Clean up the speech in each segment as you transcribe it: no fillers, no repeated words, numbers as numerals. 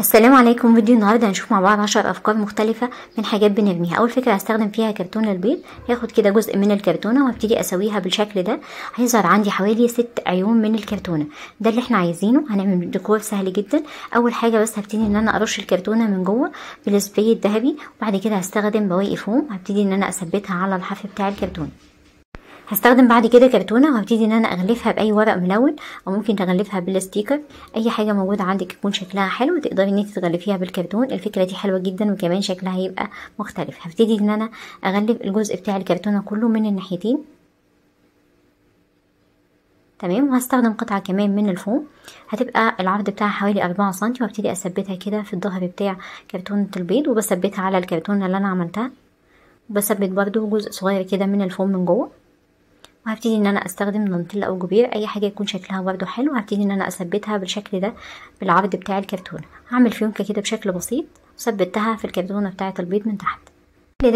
السلام عليكم. فيديو النهارده هنشوف مع بعض 10 افكار مختلفه من حاجات بنرميها. اول فكره هستخدم فيها كرتون البيض، هاخد كده جزء من الكرتونه وهبتدي اسويها بالشكل ده، هيظهر عندي حوالي 6 عيون من الكرتونه. ده اللي احنا عايزينه، هنعمل ديكور سهل جدا. اول حاجه بس هبتدي ان انا ارش الكرتونه من جوه بالسبراي الذهبي، وبعد كده هستخدم بواقي فوم، هبتدي ان انا اثبتها على الحرف بتاع الكرتونه. هستخدم بعد كده كرتونه وهبتدي ان انا اغلفها باي ورق ملون، او ممكن تغلفها بالستيكر، اي حاجه موجوده عندك يكون شكلها حلو تقدري ان انت تغلفيها بالكرتون. الفكره دي حلوه جدا وكمان شكلها هيبقى مختلف. هبتدي ان انا اغلف الجزء بتاع الكرتونه كله من الناحيتين، تمام. وهستخدم قطعه كمان من الفوم، هتبقى العرض بتاعها حوالي 4 سم، وهبتدي اثبتها كده في الظهر بتاع كرتونه البيض، وبثبتها على الكرتونه اللي انا عملتها، وبثبت برده جزء صغير كده من الفوم من جوه. وهبتدي ان انا استخدم نانتيلا او جبير، اي حاجه يكون شكلها برده حلو. هبتدي ان انا اثبتها بالشكل ده بالعرض بتاع الكرتونه، هعمل فيونكه كده بشكل بسيط وثبتها في الكرتونه بتاعه البيض من تحت.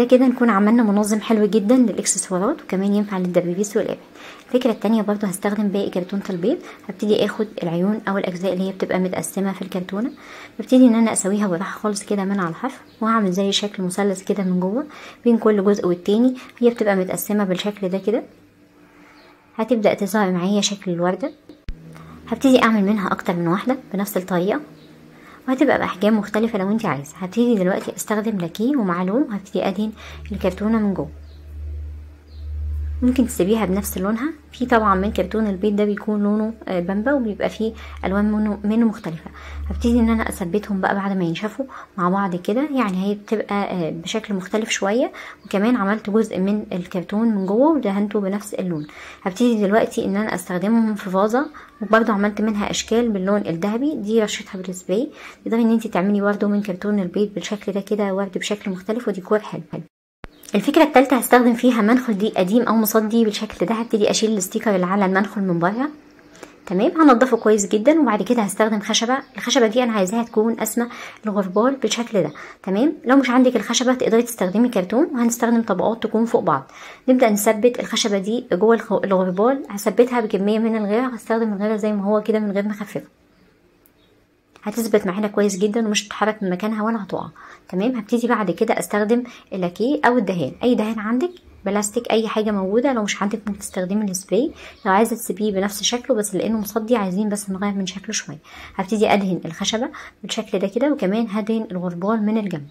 كده نكون عملنا منظم حلو جدا للاكسسوارات، وكمان ينفع للدبابيس والابعاد. الفكره الثانيه برده هستخدم باقي كرتونه البيض، هبتدي اخد العيون او الاجزاء اللي هي بتبقى متقسمه في الكرتونه، ببتدي ان انا اسويها براحه خالص كده من على الحرف، وهعمل زي شكل مثلث كده من جوه بين كل جزء والتاني. هي بتبقى متقسمه بالشكل ده كده. هتبدأ تظهر معايا شكل الوردة، هبتدي اعمل منها اكتر من واحدة بنفس الطريقة، وهتبقى باحجام مختلفة لو انت عايزة. هبتدي دلوقتي استخدم لاكيه ومعلوم، هبتدي ادهن الكرتونة من جوه. ممكن تسيبيها بنفس لونها، في طبعا من كرتون البيض ده بيكون لونه بامبا وبيبقى فيه الوان منه مختلفه. هبتدي ان انا اثبتهم بقى بعد ما ينشفوا مع بعض كده، يعني هي بتبقى بشكل مختلف شويه. وكمان عملت جزء من الكرتون من جوه ودهنته بنفس اللون. هبتدي دلوقتي ان انا استخدمهم في فازه، وبرده عملت منها اشكال باللون الذهبي، دي رشتها بالسبراي. تقدري ان انت تعملي برده من كرتون البيض بالشكل ده كده ورد بشكل مختلف وديكور حلو. الفكره الثالثه هستخدم فيها منخل دي قديم او مصدي بالشكل ده، هبتدي اشيل الستيكر اللي على المنخل من بره، تمام. هنضفه كويس جدا، وبعد كده هستخدم خشبه. الخشبه دي انا عايزاها تكون اسمه الغربال بالشكل ده، تمام. لو مش عندك الخشبه تقدري تستخدمي كرتون، وهنستخدم طبقات تكون فوق بعض. نبدا نثبت الخشبه دي جوه الغربال، هثبتها بكميه من الغيره، هستخدم الغيره زي ما هو كده من غير ما اخففه، هتثبت معانا كويس جدا ومش هتتحرك من مكانها ولا هتقع، تمام. هبتدي بعد كده استخدم اللاكيه او الدهان، اي دهان عندك، بلاستيك، اي حاجه موجوده. لو مش عندك ممكن تستخدمي السبراي، لو عايزه تسيبيه بنفس شكله بس لانه مصدي عايزين بس نغير من شكله شويه. هبتدي ادهن الخشبه بالشكل ده كده، وكمان هدهن الغربال من الجنب،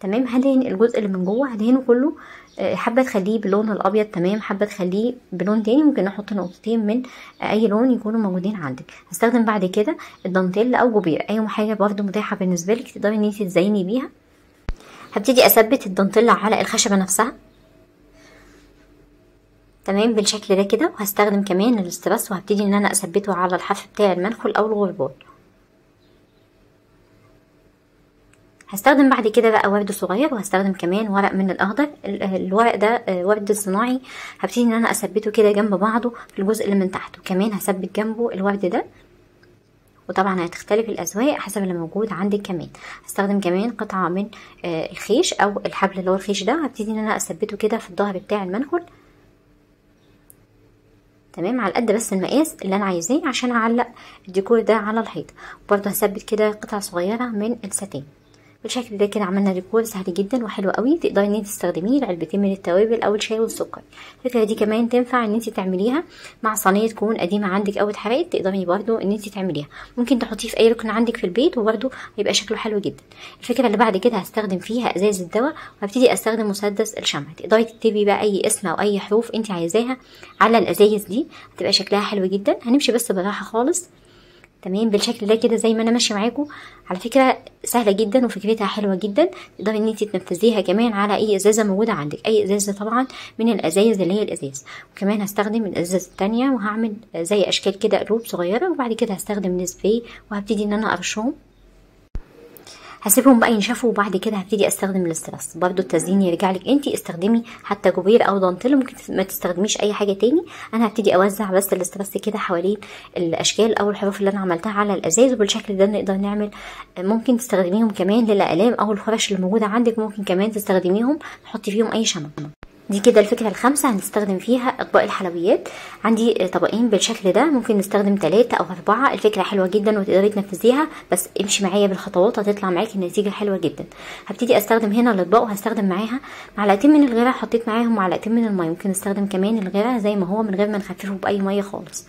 تمام. هدهن الجزء اللي من جوه، هدهنه كله، حابه تخليه باللون الابيض تمام، حابه تخليه بلون تاني ممكن نحط نقطتين من اي لون يكونوا موجودين عندك. هستخدم بعد كده الدانتيل او جبير، اي حاجه برده متاحه بالنسبه لك تقدري ان انت تزيني بيها. هبتدي اثبت الدانتيل على الخشبه نفسها، تمام، بالشكل ده كده. وهستخدم كمان الاسترس، وهبتدي ان انا اثبته على الحرف بتاع المنخل او الغربال. هستخدم بعد كده بقى ورد صغير، وهستخدم كمان ورق من الاخضر. الورق ده ورد صناعي، هبتدي ان انا اثبته كده جنب بعضه في الجزء اللي من تحت، وكمان هثبت جنبه الورد ده، وطبعا هتختلف الاذواق حسب اللي موجود عندك. كمان هستخدم كمان قطعه من الخيش او الحبل اللي هو الخيش ده، هبتدي ان انا اثبته كده في الظهر بتاع المنخل، تمام، على قد بس المقاس اللي انا عايزاه عشان اعلق الديكور ده على الحيط. وبرده هثبت كده قطعه صغيره من الساتين بالشكل ده كده. عملنا ديكور سهل جدا وحلو قوي، تقدري ان انت تستخدميه لعلبتين من التوابل او الشاي والسكر. الفكره دي كمان تنفع ان انت تعمليها مع صينيه تكون قديمه عندك او اتحرقت، تقدري برده ان انت تعمليها. ممكن تحطيه في اي ركن عندك في البيت وبرده هيبقى شكله حلو جدا. الفكره اللي بعد كده هستخدم فيها ازاز الدواء، وهبتدي استخدم مسدس الشمع. تقدري تكتبي بقى اي اسم او اي حروف انت عايزاها على الازايز دي، هتبقى شكلها حلو جدا. هنمشي بس براحه خالص، تمام، بالشكل ده كده زي ما انا ماشيه معاكم. على فكره سهله جدا وفكرتها حلوه جدا، تقدري ان انت تنفذيها كمان على اي ازازه موجوده عندك، اي ازازه طبعا من الازايز اللي هي الازاز. وكمان هستخدم الازازه الثانيه وهعمل زي اشكال كده قلوب صغيره، وبعد كده هستخدم السبراي وهبتدي ان انا ارشهم، هسيبهم بقى ينشفوا. وبعد كده هبتدي استخدم الاسترس، برده التزيين يرجع لك انت، استخدمي حتى جبير او دانتيل، ممكن ما تستخدميش اي حاجه تاني. انا هبتدي اوزع بس الاسترس كده حوالين الاشكال او الحروف اللي انا عملتها على الازاز، وبالشكل ده نقدر نعمل. ممكن تستخدميهم كمان للاقلام او الخرش اللي موجوده عندك، ممكن كمان تستخدميهم تحطي فيهم اي شمعة. دي كده الفكرة الخامسة هنستخدم فيها اطباق الحلويات. عندي طبقين بالشكل ده، ممكن نستخدم 3 أو 4. الفكرة حلوة جدا وتقدري تنفذيها، بس امشي معايا بالخطوات هتطلع معاكي النتيجة حلوة جدا. هبتدي استخدم هنا الاطباق وهستخدم معاها معلقتين من الغيرة، حطيت معاهم معلقتين من الماء. ممكن نستخدم كمان الغيرة زي ما هو من غير ما نخففه باي مية خالص.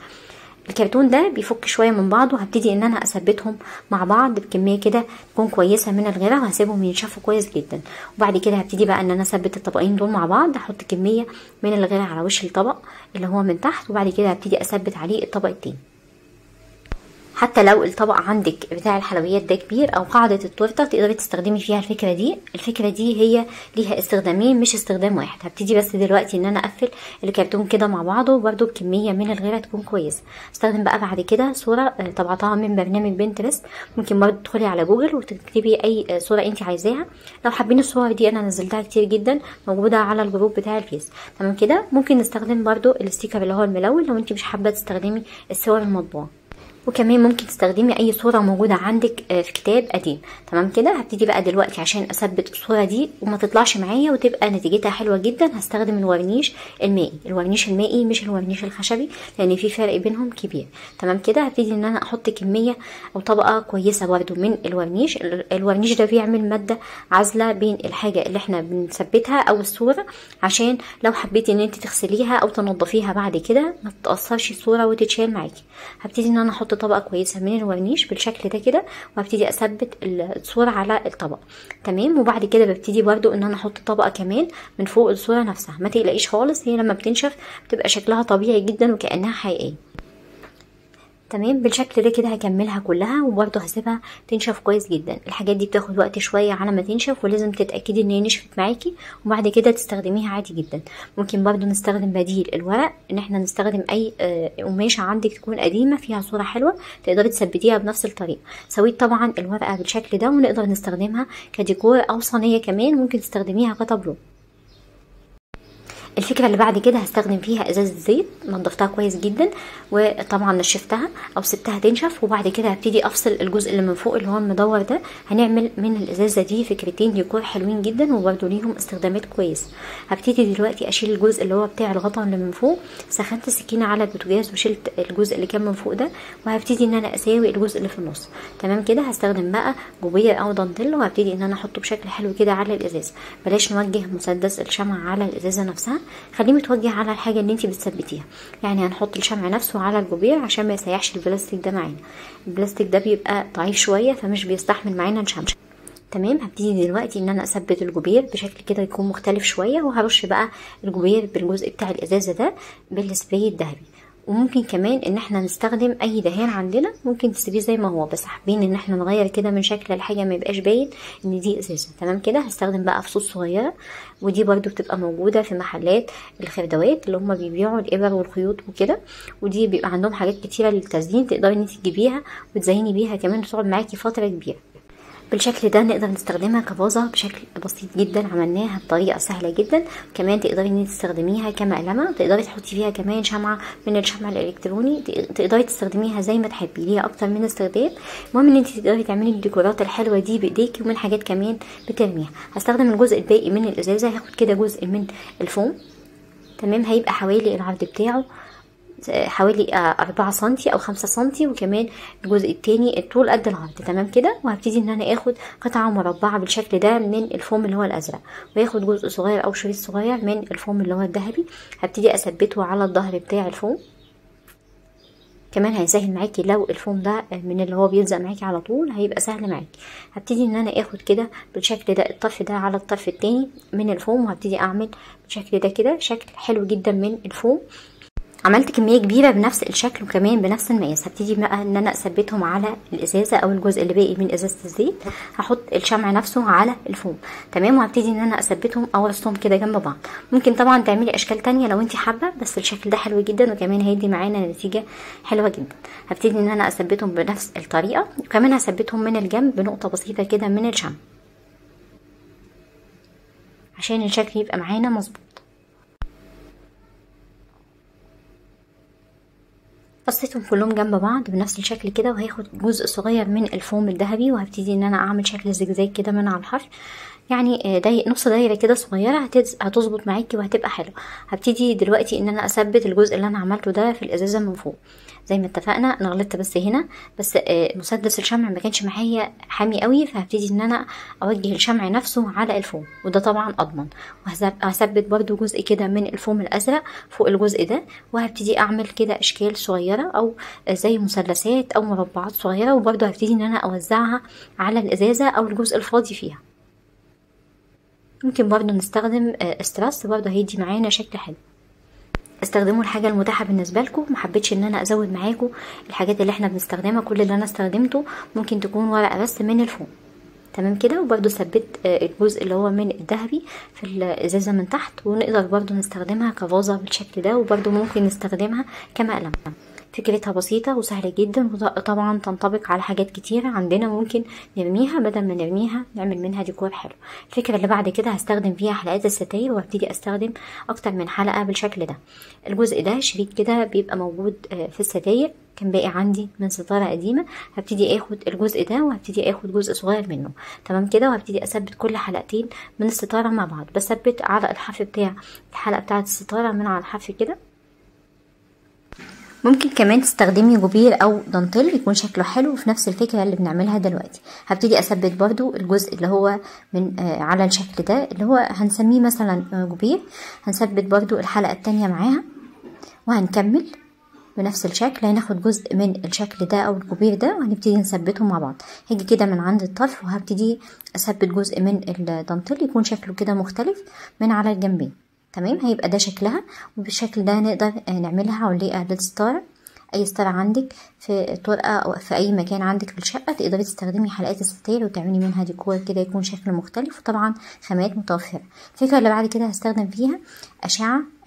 الكرتون ده بيفك شويه من بعضه، هبتدي ان انا اثبتهم مع بعض بكميه كده تكون كويسه من الغيره، وهسيبهم ينشفوا كويس جدا. وبعد كده هبتدي بقى ان انا اثبت الطبقين دول مع بعض، هحط كميه من الغيره على وش الطبق اللي هو من تحت، وبعد كده هبتدي اثبت عليه الطبق التاني. حتى لو الطبق عندك بتاع الحلويات ده كبير او قاعده التورته تقدري تستخدمي فيها الفكره دي. الفكره دي هي ليها استخدامين مش استخدام واحد. هبتدي بس دلوقتي ان انا اقفل الكرتون كده مع بعضه برده بكميه من الغيره تكون كويسه. هستخدم بقى بعد كده صوره طبعتها من برنامج بنترست، ممكن برده تدخلي على جوجل وتكتبي اي صوره انت عايزاها. لو حابين الصور دي انا نزلتها كتير جدا، موجوده على الجروب بتاع الفيس. تمام كده ممكن نستخدم برده الاستيكر اللي هو الملون لو انت مش حابه تستخدمي الصور المطبوعه. وكمان ممكن تستخدمي اي صوره موجوده عندك في كتاب قديم. تمام كده هبتدي بقى دلوقتي عشان اثبت الصوره دي وما تطلعش معايا وتبقى نتيجتها حلوه جدا، هستخدم الورنيش المائي. الورنيش المائي مش الورنيش الخشبي لان في فرق بينهم كبير. تمام كده هبتدي ان انا احط كميه او طبقه كويسه برده من الورنيش. الورنيش ده بيعمل ماده عازله بين الحاجه اللي احنا بنثبتها او الصوره، عشان لو حبيتي ان انت تغسليها او تنضفيها بعد كده ما تتاثرش الصوره وتتشال معاكي. هبتدي ان انا احط طبقه كويسه من الورنيش بالشكل ده كده، وهبتدي اثبت الصوره على الطبق. تمام وبعد كده ببتدي برده ان انا احط طبقه كمان من فوق الصوره نفسها. ما تقلقيش خالص، هي لما بتنشف بتبقى شكلها طبيعي جدا وكانها حقيقيه. تمام بالشكل ده كده هكملها كلها وبرده هسيبها تنشف كويس جدا. الحاجات دي بتاخد وقت شويه على ما تنشف، ولازم تتاكدي ان هي نشفت معاكي وبعد كده تستخدميها عادي جدا. ممكن برده نستخدم بديل الورق، ان احنا نستخدم اي قماشه عندك تكون قديمه فيها صوره حلوه تقدري تثبتيها بنفس الطريقه. سويت طبعا الورقه بالشكل ده، ونقدر نستخدمها كديكور او صينيه كمان، ممكن تستخدميها كطابلو. الفكره اللي بعد كده هستخدم فيها ازازه زيت، نضفتها كويس جدا وطبعا نشفتها او سبتها تنشف، وبعد كده هبتدي افصل الجزء اللي من فوق اللي هو المدور ده. هنعمل من الازازه دي فكرتين ديكور حلوين جدا وبرده ليهم استخدامات كويسه. هبتدي دلوقتي اشيل الجزء اللي هو بتاع الغطا اللي من فوق. سخنت السكينه على البوتاجاز وشلت الجزء اللي كان من فوق ده، وهبتدي ان انا اساوي الجزء اللي في النص. تمام كده هستخدم بقى جوبيه او دانتيل، وهبتدي ان انا احطه بشكل حلو كده على الازازه. بلاش نوجه مسدس الشمع على الازازه نفسها، خليه متوجه على الحاجه اللي انت بتثبتيها. يعني هنحط الشمع نفسه على الجوبيه عشان ما يسيحش البلاستيك ده معانا. البلاستيك ده بيبقى ضعيف شويه فمش بيستحمل معانا الشمع. تمام هبتدي دلوقتي ان انا اثبت الجوبير بشكل كده يكون مختلف شويه، وهرش بقى الجوبير بالجزء بتاع الازازه ده بالسبراي الذهبي. وممكن كمان ان احنا نستخدم اي دهان عندنا، ممكن تسيبيه زي ما هو بس حابين ان احنا نغير كده من شكل الحاجه ما يبقاش باين ان دي ازازه. تمام كده هستخدم بقى فصوص صغيره، ودي برده بتبقى موجوده في محلات الخردوات اللي هم بيبيعوا الابر والخيوط وكده، ودي بيبقى عندهم حاجات كتيره للتزيين تقدري ان انت تجيبيها وتزيني بيها كمان، تقعد معاكي فتره كبيره. بالشكل ده نقدر نستخدمها كفازه بشكل بسيط جدا، عملناها بطريقه سهله جدا. كمان تقدري ان تستخدميها كمقلمه، تقدري تحطي فيها كمان شمعه من الشمع الالكتروني، تقدري تستخدميها زي ما تحبي، ليها اكتر من استخدام. المهم ان انت تقدري تعملي الديكورات الحلوه دي بايديكي ومن حاجات كمان بترميها. هستخدم الجزء الباقي من الازازه، هاخد كده جزء من الفوم. تمام هيبقى حوالي العرض بتاعه حوالي 4 سنتي او 5 سنتي، وكمان الجزء التاني الطول قد العرض. تمام كده وهبتدي ان انا اخد قطعه مربعه بالشكل ده من الفوم اللي هو الازرق، واخد جزء صغير او شريط صغير من الفوم اللي هو الذهبي، هبتدي اثبته على الظهر بتاع الفوم. كمان هيسهل معاكي لو الفوم ده من اللي هو بيلزق معاكي على طول، هيبقى سهل معاكي. هبتدي ان انا اخد كده بالشكل ده الطرف ده على الطرف التاني من الفوم، وهبتدي اعمل بالشكل ده كده شكل حلو جدا من الفوم. عملت كميه كبيره بنفس الشكل وكمان بنفس المقاس. هبتدي بقى ان انا اثبتهم على الازازه او الجزء اللي باقي من ازازه الزيت، هحط الشمع نفسه على الفوم. تمام وهبتدي ان انا اثبتهم او ارصهم كده جنب بعض. ممكن طبعا تعملي اشكال تانية لو انت حابه، بس الشكل ده حلو جدا وكمان هيدي معانا نتيجه حلوه جدا. هبتدي ان انا اثبتهم بنفس الطريقه، وكمان هثبتهم من الجنب بنقطه بسيطه كده من الشمع عشان الشكل يبقى معانا مظبوط. قصيتهم كلهم جنب بعض بنفس الشكل كده، وهياخد جزء صغير من الفوم الذهبي، وهبتدي ان انا اعمل شكل زجزاج كده من على الحرف. يعني نص دايره كده صغيره هتظبط معاكي وهتبقى حلو. هبتدي دلوقتي ان انا اثبت الجزء اللي انا عملته ده في الازازه من فوق زي ما اتفقنا. انا غلطت بس هنا، بس مسدس الشمع ما كانش معايا حامي قوي، فهبتدي ان انا اوجه الشمع نفسه على الفوم وده طبعا اضمن. وهثبت برده جزء كده من الفوم الازرق فوق الجزء ده، وهبتدي اعمل كده اشكال صغيره او زي مثلثات او مربعات صغيره، وبرده هبتدي ان انا اوزعها على الازازه او الجزء الفاضي فيها. ممكن برضو نستخدم استراس، برضو هيدي معانا شكل حلو. استخدموا الحاجه المتاحه بالنسبه لكم، ما حبيتش ان انا ازود معاكم الحاجات اللي احنا بنستخدمها. كل اللي انا استخدمته ممكن تكون ورقه بس من الفوم، تمام كده. وبرضو ثبت الجزء اللي هو من الذهبي في الازازه من تحت، ونقدر برضو نستخدمها كفازه بالشكل ده، وبرضو ممكن نستخدمها كمقلم. فكرتها بسيطه وسهله جدا، وطبعا تنطبق على حاجات كتيره عندنا. ممكن نرميها، بدل ما نرميها نعمل منها ديكور حلو. الفكره اللي بعد كده هستخدم فيها حلقات الستاير، وهبتدي استخدم اكتر من حلقه بالشكل ده. الجزء ده شريط كده بيبقى موجود في الستاير، كان باقي عندي من ستاره قديمه. هبتدي اخد الجزء ده وهبتدي اخد جزء صغير منه، تمام كده. وهبتدي اثبت كل حلقتين من الستاره مع بعض. بثبت على الحرف بتاع الحلقه بتاعه الستاره من على الحرف كده. ممكن كمان تستخدمي جبير او دانتيل يكون شكله حلو في نفس الفكره اللي بنعملها دلوقتي. هبتدي اثبت برضو الجزء اللي هو من على الشكل ده اللي هو هنسميه مثلا جبير. هنثبت برضو الحلقه التانية معاها وهنكمل بنفس الشكل. هناخد جزء من الشكل ده او الجبير ده وهنبتدي نثبتهم مع بعض. هاجي كده من عند الطرف وهبتدي اثبت جزء من الدانتيل يكون شكله كده مختلف من على الجنبين، تمام. هيبقى ده شكلها، وبالشكل ده نقدر نعملها عليه للستارة. اي ستارة عندك في طرقة او في اي مكان عندك في الشقة تقدري تستخدمي حلقات الستاير وتعملي منها ديكور كده يكون شكل مختلف، وطبعا خامات متوفرة. الفكرة اللي بعد كده هستخدم فيها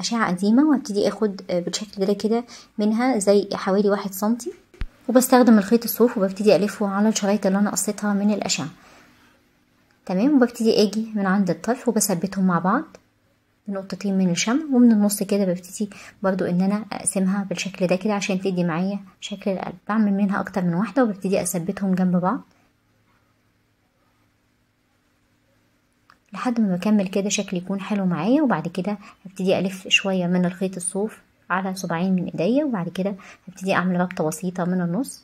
اشعة قديمة، وهبتدي اخد بالشكل ده كده منها زي حوالي 1 سنتي، وبستخدم الخيط الصوف وببتدي الفه على الشرايط اللي انا قصيتها من الاشعة، تمام. وببتدي اجي من عند الطرف وبثبتهم مع بعض بنقطتين من الشمع، ومن النص كده ببتدي برضو ان انا اقسمها بالشكل ده كده عشان تدي معايا شكل القلب. بعمل منها اكتر من واحده وببتدي اثبتهم جنب بعض لحد ما بكمل كده شكل يكون حلو معايا. وبعد كده هبتدي الف شويه من الخيط الصوف على صباعين من ايديا، وبعد كده هبتدي اعمل ربطه بسيطه من النص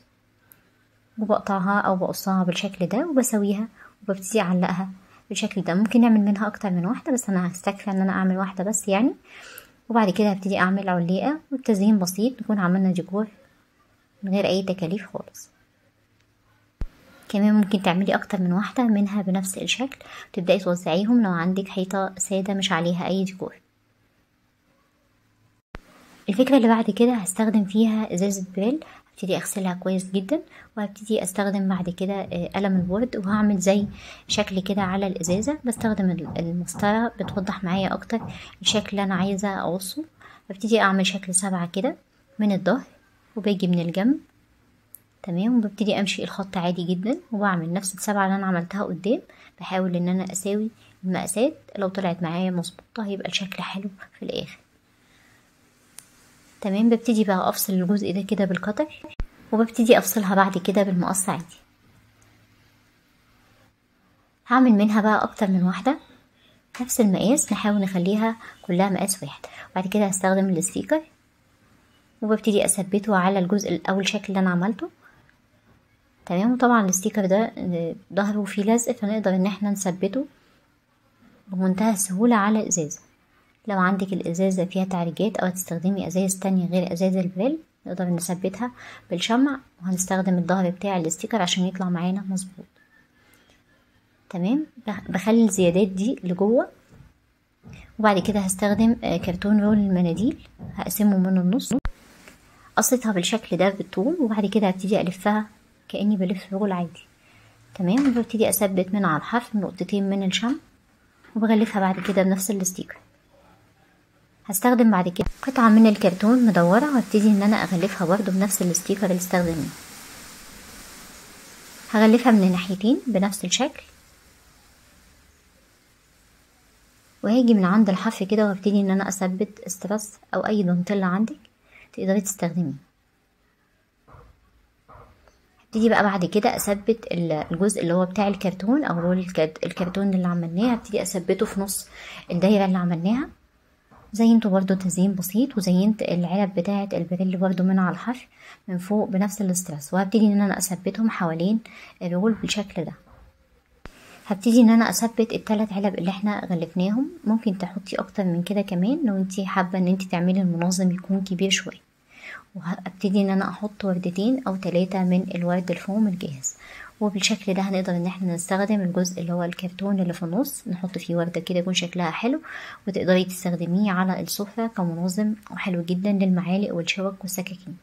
وبقطعها او بقصها بالشكل ده وبسويها وببتدي اعلقها بالشكل ده. ممكن نعمل منها اكتر من واحده بس انا هستكفي ان انا اعمل واحده بس يعني. وبعد كده هبتدي اعمل عليقه والتزيين بسيط، نكون عملنا ديكور من غير اي تكاليف خالص. كمان ممكن تعملي اكتر من واحده منها بنفس الشكل وتبداي توزعيهم لو عندك حيطه ساده مش عليها اي ديكور. الفكره اللي بعد كده هستخدم فيها ازازه بريل، هبتدي اغسلها كويس جدا، وهبتدي استخدم بعد كده قلم البورد وهعمل زي شكل كده على الازازه. بستخدم المسطره بتوضح معايا اكتر الشكل اللي انا عايزه اقصه. هبتدي اعمل شكل 7 كده من الظهر وباجي من الجنب، تمام. وببتدي امشي الخط عادي جدا وبعمل نفس ال7 اللي انا عملتها قدام. بحاول ان انا اساوي المقاسات، لو طلعت معايا مظبوطه هيبقى الشكل حلو في الاخر، تمام. ببتدي بقى افصل الجزء ده كده بالقطع، وببتدي افصلها بعد كده بالمقص عادي. هعمل منها بقى اكتر من واحده نفس المقاس، نحاول نخليها كلها مقاس واحد. بعد كده هستخدم الاستيكر وببتدي اثبته على الجزء الاول شكل اللي انا عملته، تمام. وطبعا الاستيكر ده ظهره فيه لزق، فنقدر ان احنا نثبته بمنتهى السهوله على الازازه. لو عندك الازازه فيها تعريجات او هتستخدمي ازايز تانية غير ازايز البريل نقدر نثبتها بالشمع، وهنستخدم الظهر بتاع الاستيكر عشان يطلع معانا مظبوط، تمام. بخلي الزيادات دي لجوه. وبعد كده هستخدم كرتون رول المناديل، هقسمه من النص، قصيتها بالشكل ده بالطول، وبعد كده هبتدي الفها كاني بلف رول عادي، تمام. وببتدي اثبت من على الحرف نقطتين من الشمع وبغلفها بعد كده بنفس الاستيكر. هستخدم بعد كده قطعه من الكرتون مدوره وهبتدي ان انا اغلفها برده بنفس الاستيكر اللي استخدمناه. هغلفها من الناحيتين بنفس الشكل، وهاجي من عند الحرف كده وهبتدي ان انا اثبت استراس او اي دانتيل عندك تقدري تستخدميه. ابتدي بقى بعد كده اثبت الجزء اللي هو بتاع الكرتون او رول الكرتون اللي عملناه، ابتدي اثبته في نص الدايره اللي عملناها. زينته برده تزيين بسيط، وزينت العلب بتاعه البريل برده من على الحشو من فوق بنفس الاسترس، وهبتدي ان انا اثبتهم حوالين الرول بالشكل ده. هبتدي ان انا اثبت الثلاث علب اللي احنا غلفناهم، ممكن تحطي اكتر من كده كمان لو انتي حابه ان انتي تعملي المنظم يكون كبير شويه. وهبتدي ان انا احط وردتين او ثلاثه من الورد الفوم الجاهز، وبالشكل ده هنقدر ان احنا نستخدم الجزء اللي هو الكرتون اللي في النص، نحط فيه ورده كده يكون شكلها حلو، وتقدري تستخدميه على السفره كمنظم وحلو جدا للمعالق والشوك والسكاكين.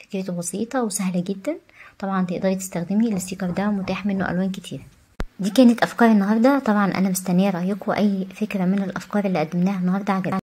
فكرته بسيطه وسهله جدا، طبعا تقدري تستخدمي الاستيكر ده متاح منه الوان كتير. دي كانت افكار النهارده، طبعا انا مستنيه رايكم، اي فكره من الافكار اللي قدمناها النهارده عجبتكم